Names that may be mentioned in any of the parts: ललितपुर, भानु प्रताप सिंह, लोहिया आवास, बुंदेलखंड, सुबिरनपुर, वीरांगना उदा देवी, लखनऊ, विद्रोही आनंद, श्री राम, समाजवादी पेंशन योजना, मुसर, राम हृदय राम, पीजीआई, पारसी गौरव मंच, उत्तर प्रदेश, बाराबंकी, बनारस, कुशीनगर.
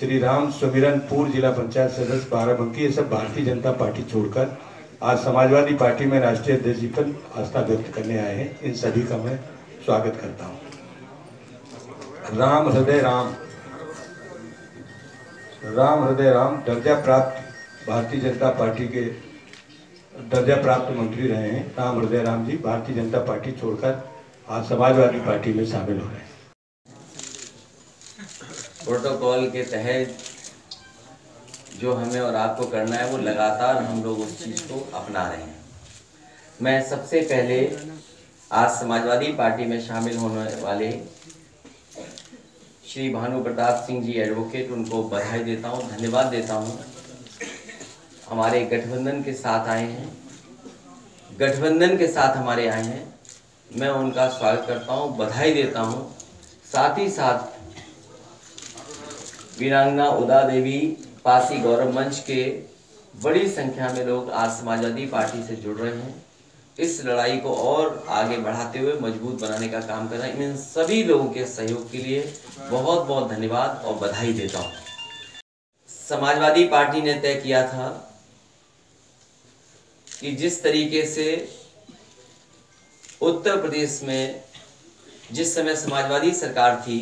श्री राम, सुबिरनपुर, जिला पंचायत सदस्य बाराबंकी, ये सब भारतीय जनता पार्टी छोड़कर आज समाजवादी पार्टी में राष्ट्रीय अध्यक्ष जी पर आस्था व्यक्त करने आए हैं। इन सभी का मैं स्वागत करता हूँ। राम हृदय राम, राम हृदय राम दर्जा प्राप्त भारतीय जनता पार्टी के दर्जा प्राप्त मंत्री रहे हैं। राम हृदय राम जी भारतीय जनता पार्टी छोड़कर आज समाजवादी पार्टी में शामिल हो रहे हैं। प्रोटोकॉल के तहत जो हमें और आपको करना है वो लगातार हम लोग उस चीज़ को अपना रहे हैं। मैं सबसे पहले आज समाजवादी पार्टी में शामिल होने वाले श्री भानु प्रताप सिंह जी एडवोकेट, उनको बधाई देता हूँ, धन्यवाद देता हूँ। हमारे गठबंधन के साथ आए हैं, गठबंधन के साथ हमारे आए हैं, मैं उनका स्वागत करता हूं, बधाई देता हूं। साथ ही साथ वीरांगना उदा देवी, पारसी गौरव मंच के बड़ी संख्या में लोग आज समाजवादी पार्टी से जुड़ रहे हैं। इस लड़ाई को और आगे बढ़ाते हुए मजबूत बनाने का काम कर रहे हैं। इन सभी लोगों के सहयोग के लिए बहुत बहुत धन्यवाद और बधाई देता हूँ। समाजवादी पार्टी ने तय किया था कि जिस तरीके से उत्तर प्रदेश में जिस समय समाजवादी सरकार थी,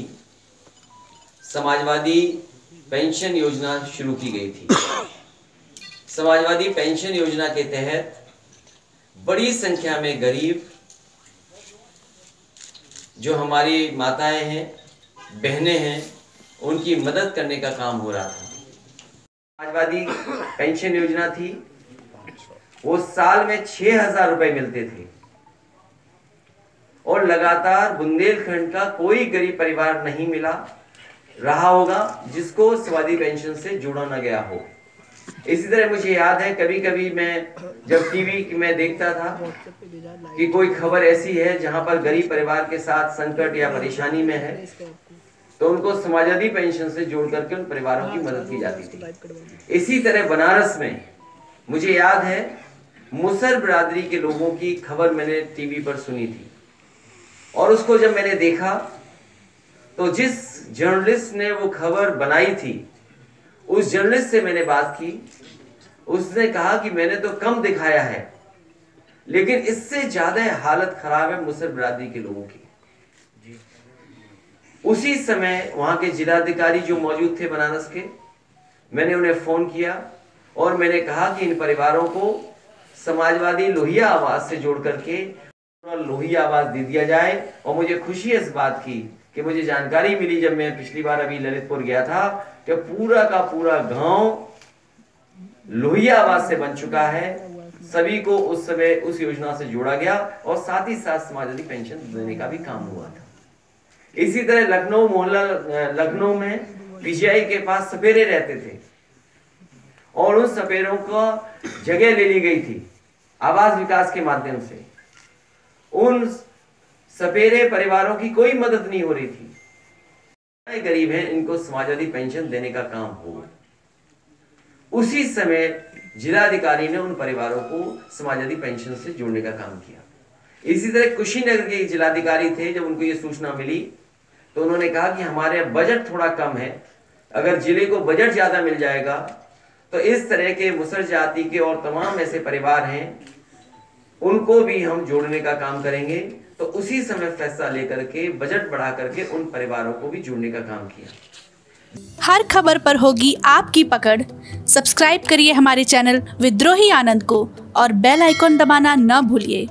समाजवादी पेंशन योजना शुरू की गई थी। समाजवादी पेंशन योजना के तहत बड़ी संख्या में गरीब जो हमारी माताएं हैं, बहनें हैं, उनकी मदद करने का काम हो रहा था। समाजवादी पेंशन योजना थी, वो साल में 6,000 रुपए मिलते थे और लगातार बुंदेलखंड का कोई गरीब परिवार नहीं मिला रहा होगा जिसको समाजवादी पेंशन से जुड़ा न गया हो। इसी तरह मुझे याद है, कभी कभी मैं जब टीवी में देखता था कि कोई खबर ऐसी है जहां पर गरीब परिवार के साथ संकट या परेशानी में है, तो उनको समाजवादी पेंशन से जोड़ करके उन परिवारों की मदद की जाती थी। इसी तरह बनारस में मुझे याद है मुसर बिरादरी के लोगों की खबर मैंने टीवी पर सुनी थी और उसको जब मैंने देखा तो जिस जर्नलिस्ट ने वो खबर बनाई थी उस जर्नलिस्ट से मैंने बात की। उसने कहा कि मैंने तो कम दिखाया है लेकिन इससे ज्यादा हालत खराब है मुसर बिरादरी के लोगों की। उसी समय वहां के जिलाधिकारी जो मौजूद थे बनारस के, मैंने उन्हें फोन किया और मैंने कहा कि इन परिवारों को समाजवादी लोहिया आवास से जोड़ करके लोहिया आवास दे दिया जाए। और मुझे खुशी है इस बात की कि मुझे जानकारी मिली जब मैं पिछली बार अभी ललितपुर गया था कि पूरा का पूरा गांव लोहिया आवास से बन चुका है। सभी को उस समय उस योजना से जोड़ा गया और साथ ही साथ समाजवादी पेंशन देने का भी काम हुआ था। इसी तरह लखनऊ मोहल्ला, लखनऊ में पीजीआई के पास सपेरे रहते थे और उन सपेरों को जगह ले ली गई थी आवास विकास के माध्यम से। उन सपेरे परिवारों की कोई मदद नहीं हो रही थी। गरीब हैं, इनको समाजवादी पेंशन देने का काम हो। उसी समय जिलाधिकारी ने उन परिवारों को समाजवादी पेंशन से जोड़ने का काम किया। इसी तरह कुशीनगर के जिलाधिकारी थे, जब उनको ये सूचना मिली तो उन्होंने कहा कि हमारे बजट थोड़ा कम है, अगर जिले को बजट ज्यादा मिल जाएगा तो इस तरह के मुसर जाति के और तमाम ऐसे परिवार हैं उनको भी हम जोड़ने का काम करेंगे। तो उसी समय फैसला लेकर के बजट बढ़ा करके उन परिवारों को भी जोड़ने का काम किया। हर खबर पर होगी आपकी पकड़। सब्सक्राइब करिए हमारे चैनल विद्रोही आनंद को और बेल आइकॉन दबाना न भूलिए।